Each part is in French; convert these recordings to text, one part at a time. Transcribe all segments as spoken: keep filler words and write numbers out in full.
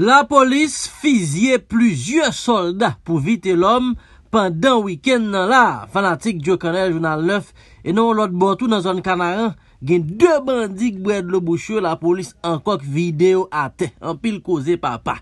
La police fusillait plusieurs soldats pour viter l'homme pendant week-end là. Fanatique Joe Canel, Journal neuf, et non l'autre botou dans zone Canaran. Gen deux bandits qui boivent le bouchon, la police encore vidéo à terre, en pile causé papa.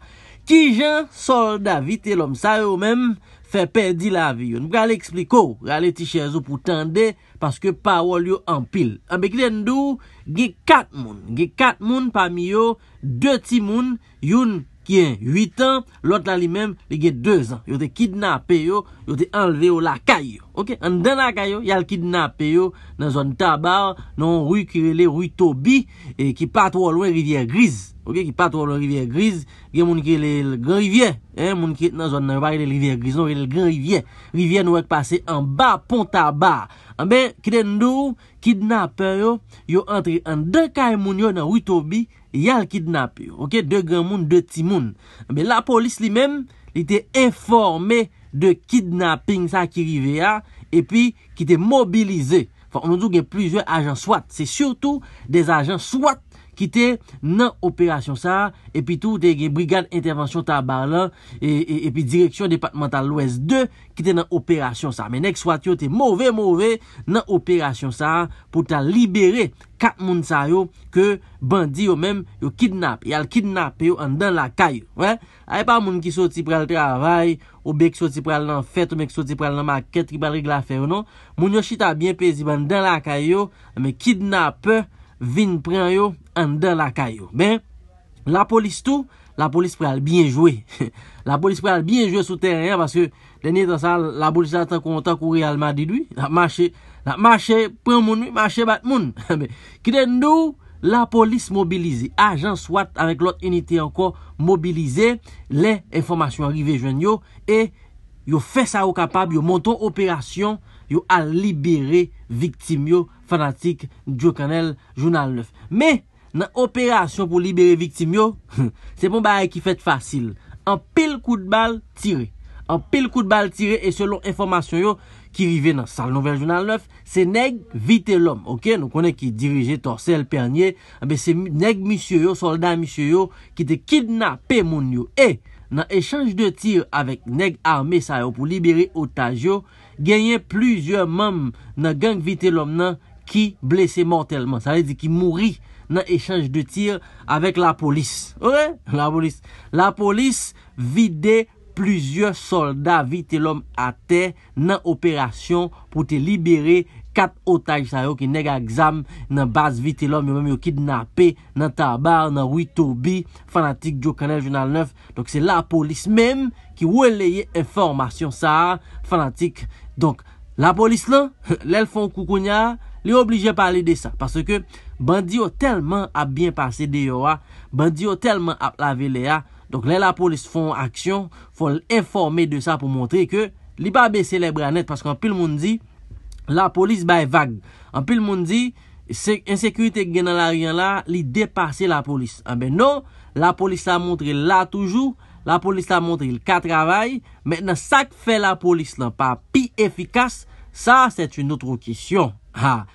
Qui gens soldat vite l'homme ça eux même fait perdre la vie. Nous allons expliquer, allez tichèzo pour tendre parce que parole yo en pile. En Bekdendou, gen quatre moun, gen quatre moun parmi yo, deux petits moun, youn qui a huit ans, l'autre là lui-même, il a deux ans. Il a été kidnappé, il a été enlevé au la caille. OK, en dans la caille, il a kidnappé dans la zone tabac, dans rue qui est rue Tobi et qui pas trop loin rivière grise. OK, qui pas trop loin rivière grise, il y a moun qui est le grand rivière, hein, moun qui est dans zone pas rivière grise, non, le grand rivière. Rivière nous est passé en bas pont tabac. En ben qui nous kidnappé yo, yo entré en dans caille moun yo dans rue Tobi. Yal kidnappé, ok, deux grands moun, deux petits moun. Mais la police lui-même, il était informé de kidnapping ça qui arrivait à, et puis qui était mobilisé. Enfin, on nous dit qu'il y a plusieurs agents SWAT. C'est surtout des agents SWAT qui étaient dans l'opération ça, et puis tout des brigades intervention tabac et, et, et puis direction départementale l'Ouest deux qui étaient dans l'opération ça. Mais next SWAT était mauvais mauvais dans l'opération ça pour ta libérer quatre moun sa yo que bandi yo même yo kidnappe y al kidnappé yo en dans la caille ouais ay pas moun ki sorti pral travail ou bien ki sorti pral nan fête ou bien ki sorti pral nan maquette ki pral règle affaire non moun yo chita bien paisible dans la caille yo mais kidnappeur vinn pran yo en dans la caille yo ben la police tout la police pral bien jouer la police pral bien jouer sous terrain parce que dernier temps ça la police attend content courir Real Madrid lui la marché la marché prend moun marché bat moun mais qui nous la police mobilisée agent SWAT avec l'autre unité encore mobilisée les informations arrivées jeune yo et yo fait ça au capable yo monton opération yo a libéré victime yo fanatique Joe Canel Journal neuf mais dans opération pour libérer victime yo c'est bon bail qui fait facile en pile coup de balle tiré en pile coup de balle tiré et selon information yo qui arrivait dans salle nouvelle Journal neuf c'est nèg vite l'homme OK nous connaît qui dirigeait Torsel Pernier mais c'est nèg monsieur yo soldat monsieur yo qui était kidnappé moun yo et dans échange de tir avec nèg armé ça pour libérer otage yo gagné plusieurs membres dans gang vite l'homme nan qui blessé mortellement ça veut dire qui mourit dans échange de tir avec la police ouais la police la police vidait plusieurs soldats vite l'homme à terre dans opération pour te libérer quatre otages ça yo qui nèg exam dans base vite l'homme même yo kidnappé dans tabar dans rue Tobi fanatique Joe Canel Journal neuf donc c'est la police même qui relaye information ça fanatique donc la police là l'elle font koukounya li obligé parler de ça parce que bandi yo tellement a bien passé dehors bandi yo tellement a lavé les. Donc là la police font action, faut informer de ça pour montrer que li pas baisser les bras net parce qu'en pile monde dit la police bay vague. En pile monde dit c'est insécurité qui dans la rien là, li dépasser la police. Ah ben non, la police a montré là toujours, la police a montré le cas travail. Maintenant ça que fait la police là pas pi efficace, ça c'est une autre question. Ha.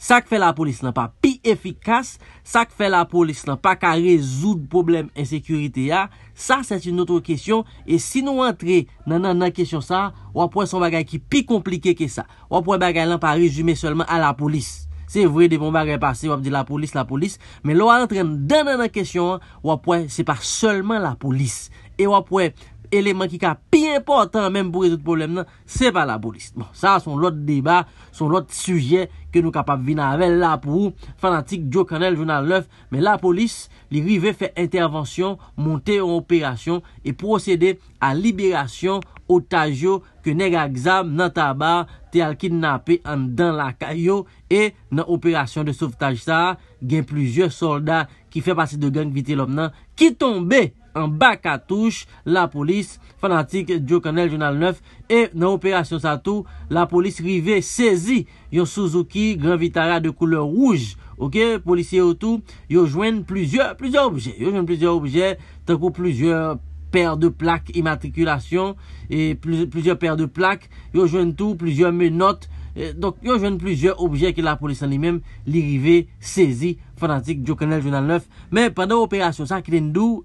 Ça que fait la police n'est pas plus efficace, ça que fait la police n'est pas qu'à résoudre problème insécurité là, ça c'est une autre question et si nous entrer dans la question ça, on va prendre son bagage qui plus compliqué que ça. On va prendre bagage là pas résumer seulement à la police. C'est vrai des bons bagages passés, on va dire la police, la police, mais là on entre dans la question, on va prendre c'est pas seulement la police et on va prendre élément qui est plus important même pour résoudre le problème, c'est pas la police. Bon, ça, c'est l'autre débat, c'est l'autre sujet que nous sommes capables de venir avec là pour fanatique Joe Canel Journal neuf. Mais la police, les rivets fait intervention, monter en opération et procéder à libération otage que nèg exam dans tabac, t'es al kidnappé en dans la caillou et dans opération de sauvetage ça, gain plusieurs soldats qui fait partie de gang vite l'homme qui tombait en bas cartouche la police fanatique Joe Canel Journal neuf et dans opération ça tout la police rivé saisi yon Suzuki Grand Vitara de couleur rouge OK policier autour yo joignent plusieurs plusieurs objets yo joignent plusieurs objets tant que plusieurs paires de plaques immatriculation et plus, plusieurs paires de plaques yo joignent tout plusieurs menottes donc yo joignent plusieurs objets que la police en lui-même li rivé saisi fanatique Joe Canel Journal neuf mais pendant opération ça Krendou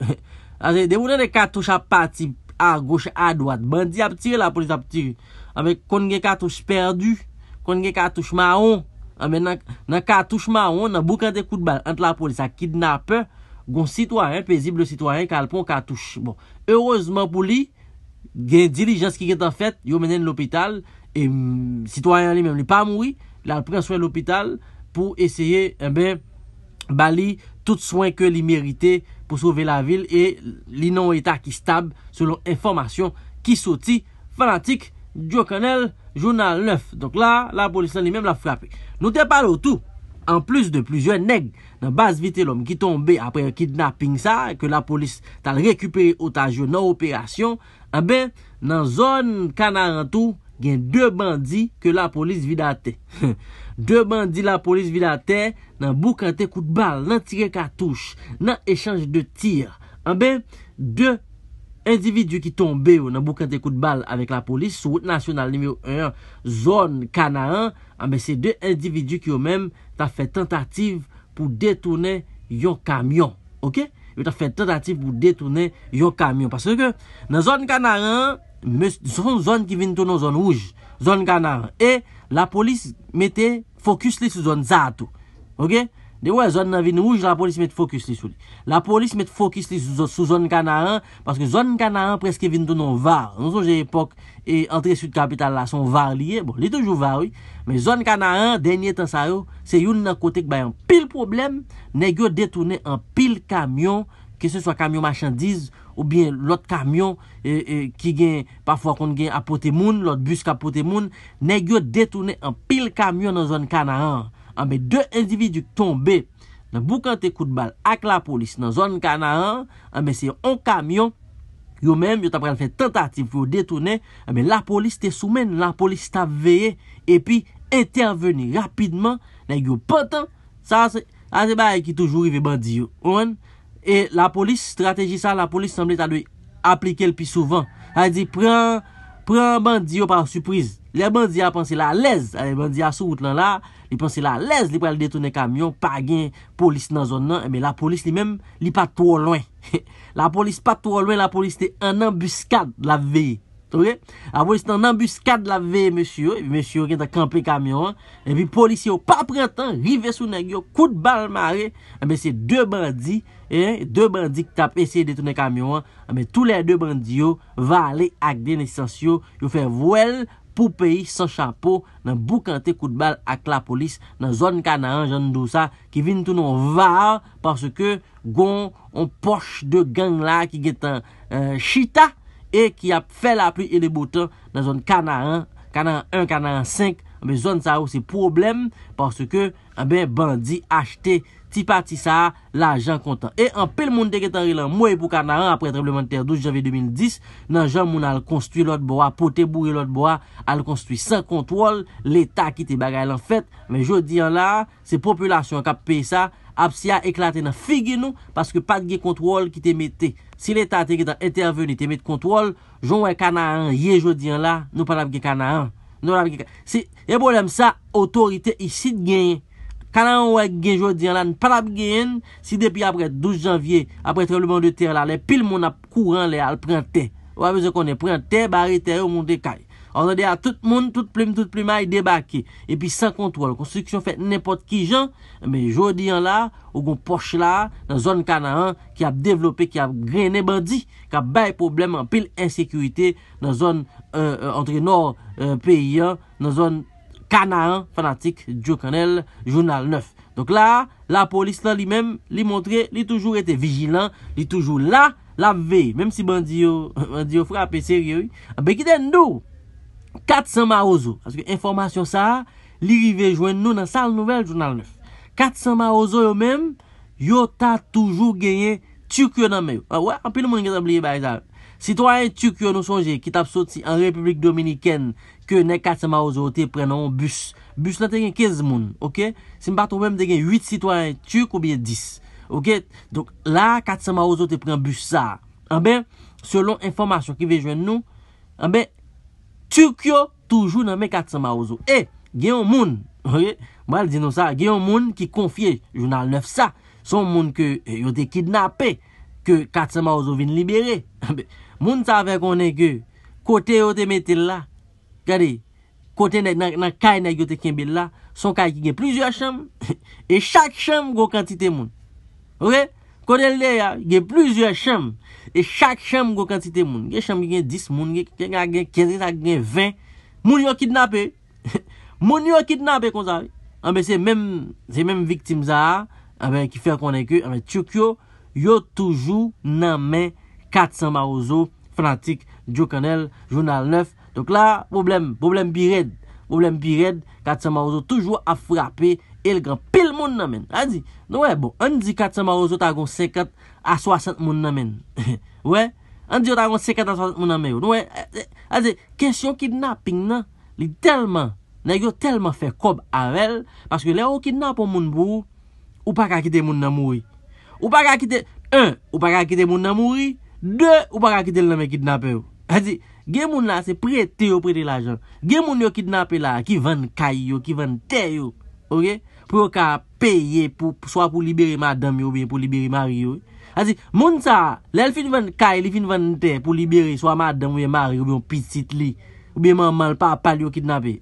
des moulins de cartouches à partir à gauche, à droite. Bandit a tiré, la police a tiré. Avec kon gen cartouche perdu, kon gen cartouche marron. Maintenant, dans cartouche marron, dans boucan de coup de balle entre la police à kidnappeur, gon citoyen, paisible citoyen, calpon cartouche. Bon, heureusement pour lui, gen diligence qui est en fait, yo menen l'hôpital et citoyen lui-même, il pas mouri, il prend soin de l'hôpital pour essayer eh ben bali tout soin que lui méritait pour sauver la ville et li non état qui stable selon information qui sorti fanatique Jokanel journal neuf. Donc là la police lui-même l'a frappé. Nous te parlons tout en plus de plusieurs nègres dans base vite l'homme qui tombé après un kidnapping ça que la police t'a récupéré otage dans opération eh ben dans zone Canarantou. Il y a deux bandits que la police vide à terre. Deux bandits la police vide à terre, dans boucanté coup de balle, dans tiré cartouche, dans échange de tirs. En ben, deux individus qui tombaient dans boucanté coup de balle avec la police, sur route nationale numéro un, zone Canaan, en ben, c'est deux individus qui ont même fait tentative pour détourner un camion. Ok? Ils ont fait tentative pour détourner un camion. Parce que dans la zone Canaan, son zone qui vient tourner zone rouge, zone Canaan. Et la police mettait focus li sur zone Zato. Ok? De ouais, zone nan vin rouge, la police met focus li sur li. La police met focus li sur zone Canaan, parce que zone Canaan presque vient tourner var. Nous sommes à l'époque, et entrée sud capitale là, son var lié. Bon, il est toujours var, oui. Mais zone Canaan, dernier temps ça, c'est une nan côté qui a un pile problème, nèg yo détourner un pile camion, que ce soit camion marchandise, ou bien l'autre camion eh, eh, qui gagne parfois qu'on gagne à poté moun, l'autre bus à poté moun, nèg yo détourné un pile camion dans zone Canaan. En ben deux individus tombés dans boucanté coup de balle avec la police dans zone Canaan, en ben c'est un camion yo même yo t'a pral fait tentative pour détourner, en ben la police te soumène, la police t'a veillé et puis intervenir rapidement, nèg yo pantant, ça c'est c'est bail qui toujours rive bandi yo. Et la police, stratégie ça, la police semble appliquer le plus souvent. Elle dit, prends un bandit par surprise. Les bandits a pensé la l'aise. Les bandits a sous route là, ils pensent la l'aise. Ils peuvent détourner camion, pas gain police dans la zone. Mais la police lui-même, elle n'est pas trop loin. La police pas trop loin, la police est en embuscade la veille. Okay? La police est en embuscade la veille, monsieur. Monsieur qui a campé camion. Et puis, policier, pas prendre temps, rivé sous le coup de balle marée. Mais c'est deux bandits. Et deux bandits qui tapent essayé de détourner camion, mais tous les deux bandits vont aller avec des licenciés, ils font voile pour payer sans chapeau, dans boucanté coup de balle avec la police, dans zone Canaan, j'en dis ça, qui viennent tout non va parce que gon on poche de gang là qui est en euh, chita et qui a fait la pluie et les beaux temps dans zone Canaan, Canaan un, Canaan cinq, mais zone ça c'est problème parce que ben bandit acheté ti parti ça l'argent content et en pile monde qui est en moi pour Canaan après tremblement de terre douze janvier deux mille dix nan Jean moun al construit l'autre bois poté bourré l'autre bois al construit sans contrôle l'état qui te bagaille en fait mais jodi en là c'est population qui a payé ça absia éclaté dans figure nous parce que pas de contrôle qui te mettait si l'état te intervenu te met contrôle Jean et Canaan hier jodi en là nous pas de Canaan nous la c'est et problème ça autorité ici de gagner Canaan ouais gen jodi là ne pas gagne si depuis après douze janvier après tremblement de terre là les pile mon a courant les al printemps on a besoin qu'on est printemps barré terre monter caille on a dit à tout monde toute plume toute plume a débarqué et puis sans contrôle construction fait n'importe qui gens mais jodi là ou gon poche là dans zone Canaan qui a développé qui a grainé bandit qui a bail problème en pile insécurité dans zone euh, entre nord euh, pays dans zone Canaan, fanatique, Jokanel, journal neuf. Donc là, la police là, lui-même, lui montrer, lui toujours été vigilant, lui toujours là, la veille. Même si bandit, bandit frappe, sérieux. Mais qui donne nous? quatre cents marozo. Parce que information ça, li rive joindre nous dans la salle nouvelle, journal neuf. quatre cents marozo eux-mêmes, yo ta toujours gagné, tu que dans mes. Ah ouais, un peu le monde qui a oublié, bah, ça. Citoyen turc nous songe qui t'a sorti en République dominicaine que les quatre cents marozo te prennent un bus. Bus là te quinze moun, OK? Si m'pas trop même te gen huit citoyens turcs ou bien dix. OK? Donc là quatre cents marozo te prend bus ça. En ben selon information qui vient joindre nous, en ben turc yo toujours dans mes quatre cents marozo. Et gen un moun, OK? Moi dis nous ça, gen un moun qui confie journal neuf ça, son moun que yo te kidnappé. que quatre cents morts viennent libérer. Moun sa fait qu'on est que côté où te mette là, regardez, côté dans dans caille nèg yo te kembe là, son caille qui gagne plusieurs chambres et chaque chambre gros quantité moun. OK? Côté là, il y a plusieurs chambres et chaque chambre gros quantité moun. Il y a chambre qui gagne dix moun, qui gagne quinze, ça gagne vingt. Moun yo kidnappé. Moun yo kidnappé comme ça. Ah ben c'est même c'est même victime ça, ah ben qui fait qu'on est que ah ben Tchokyo yo toujours nan main quatre cents marozo fanatique Jokanel journal neuf. Donc là problème problème bired problème bired quatre cents marozo toujours à frapper et le grand pile monde nan men. A dit non ouais bon on dit quatre cents marozo ta gon cinquante à soixante monde nan men. Ouais, on dit ta gon cinquante à soixante monde nan men. Non ouais, a dit question kidnapping nan, li tellement nèg yo tellement fait cob avec parce que les ou kidnappe moun bou ou pas ka quitter moun nan mouri. Ou pas ka quitter un, ou pas ka quitter moun nan mouri, deux, ou pas ka quitter le kidnappeur. C'est-à-dire, gen moun là c'est prêter ou prêter l'argent. Gen moun yo kidnappé là qui vend kay yo, qui vend terre yo. OK? Pour ka payer pour soit pour libérer madame yo ou bien pour libérer mari yo. C'est-à-dire, moun ça, l'el fin vend kay, li fin vend terre pour libérer soit madame ou bien mari ou bien petite li. Ou bien maman le papa li kidnappé.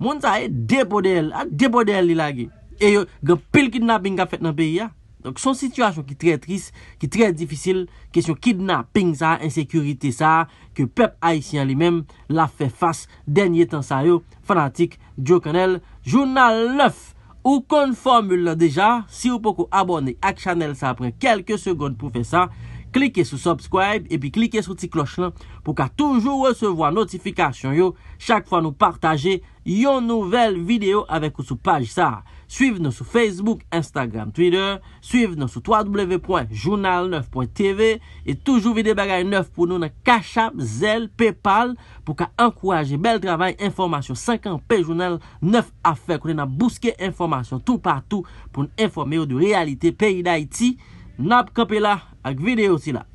Moun sa e dépôt d'elle, a dépôt d'elle li lage. Et yo gen pile kidnapping ka fait dans pays a. Donc son situation qui très triste, qui très difficile, question kidnapping ça, insécurité ça que peuple haïtien lui-même l'a fait face dernier temps ça yo, fanatique Jokanel journal neuf. Ou kon formule déjà, si ou poko abonné à channel ça prend quelques secondes pour faire ça. Cliquez sur subscribe et puis cliquez sur petite cloche là pour qu'à toujours recevoir notification yo chaque fois nous partager une nouvelle vidéo avec ou sous page ça. Suivez-nous sur Facebook, Instagram, Twitter, suivez-nous sur w w w point journal neuf point t v et toujours vidéo bagay neuf pour nous dans Cash App, Zelle, PayPal pour qu'à encourager bel travail information cinquante p journal neuf affaires qu'on a bousqué information tout partout pour nous informer de réalité pays d'Haïti. Nap kapela ak video si la.